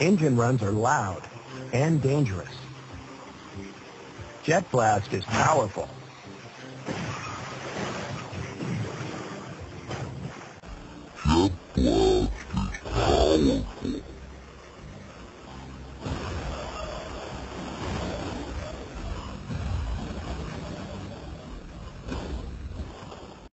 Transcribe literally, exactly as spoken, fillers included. Engine runs are loud and dangerous. Jet blast is powerful. Jet